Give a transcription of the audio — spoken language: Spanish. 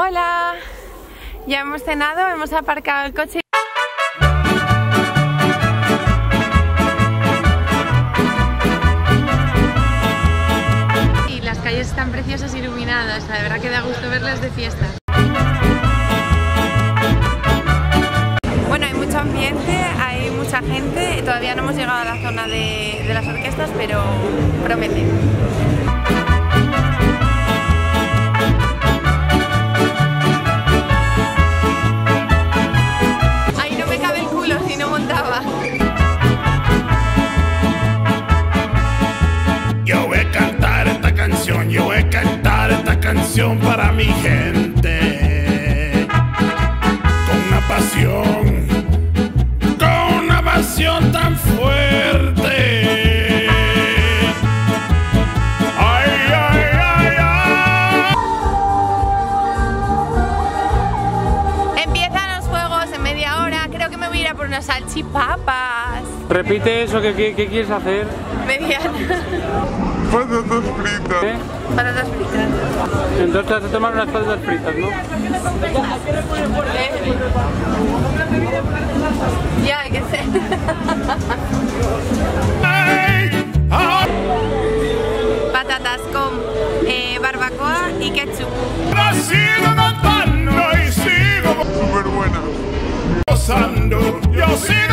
Hola, ya hemos cenado, hemos aparcado el coche. Y las calles están preciosas, iluminadas, la verdad que da gusto verlas de fiesta. Bueno, hay mucho ambiente, hay mucha gente, todavía no hemos llegado a la zona de las orquestas, pero promete. Yo voy a cantar esta canción para mi gente, con una pasión tan fuerte. Ay, ay, ay, ay. Empiezan los juegos en media hora, creo que me voy a ir a por unas salchipapas. Repite eso, ¿qué quieres hacer? Mediana. Patatas fritas. ¿Eh? Patatas fritas. Entonces vas a tomar unas patatas fritas, ¿no? Ya, que sé. Patatas con barbacoa y ketchup. Sigo cantando y sigo súper buena. Gozando, yo sigo.